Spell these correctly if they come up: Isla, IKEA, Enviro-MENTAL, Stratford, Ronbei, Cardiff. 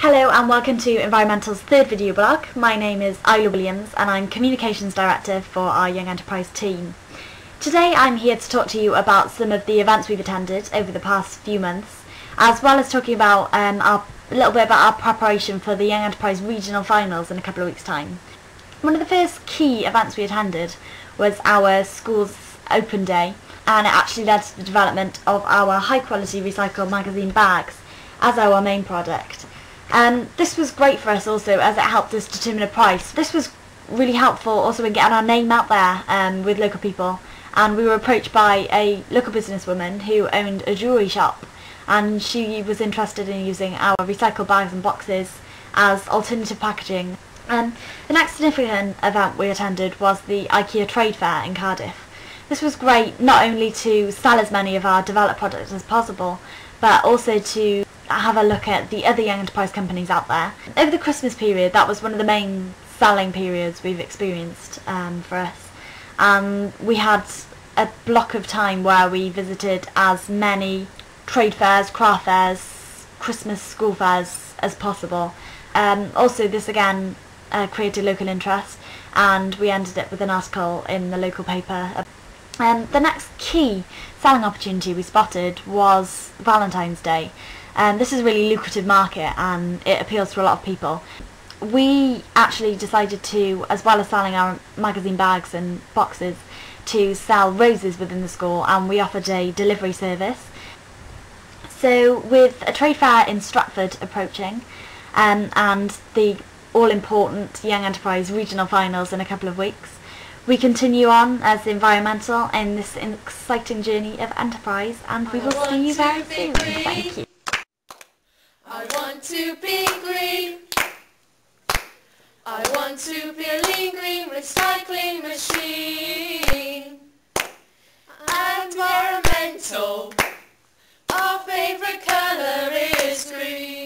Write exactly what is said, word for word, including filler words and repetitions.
Hello and welcome to Enviro-MENTAL's third video blog. My name is Isla and I'm Communications Director for our Young Enterprise team. Today I'm here to talk to you about some of the events we've attended over the past few months, as well as talking about um, our, a little bit about our preparation for the Young Enterprise Regional Finals in a couple of weeks time. One of the first key events we attended was our school's open day, and it actually led to the development of our high quality recycled magazine bags as our main product. Um, this was great for us also as it helped us determine a price. This was really helpful also in getting our name out there um, with local people, and we were approached by a local businesswoman who owned a jewellery shop, and she was interested in using our recycled bags and boxes as alternative packaging. Um, the next significant event we attended was the IKEA trade fair in Cardiff. This was great not only to sell as many of our developed products as possible, but also to have a look at the other young enterprise companies out there. Over the Christmas period, that was one of the main selling periods we've experienced um, for us. Um, we had a block of time where we visited as many trade fairs, craft fairs, Christmas school fairs as possible. Um, also this again uh, created local interest, and we ended up with an article in the local paper. Um, the next key selling opportunity we spotted was Valentine's Day. Um, this is a really lucrative market and it appeals to a lot of people. We actually decided to, as well as selling our magazine bags and boxes, to sell roses within the school, and we offered a delivery service. So with a trade fair in Stratford approaching um, and the all-important Young Enterprise Regional Finals in a couple of weeks, we continue on as Enviro-MENTAL in this exciting journey of enterprise, and we will see you very soon. Thank you. I want to be green. I want to be a lean green recycling machine. Enviro-MENTAL. Our favourite colour is green.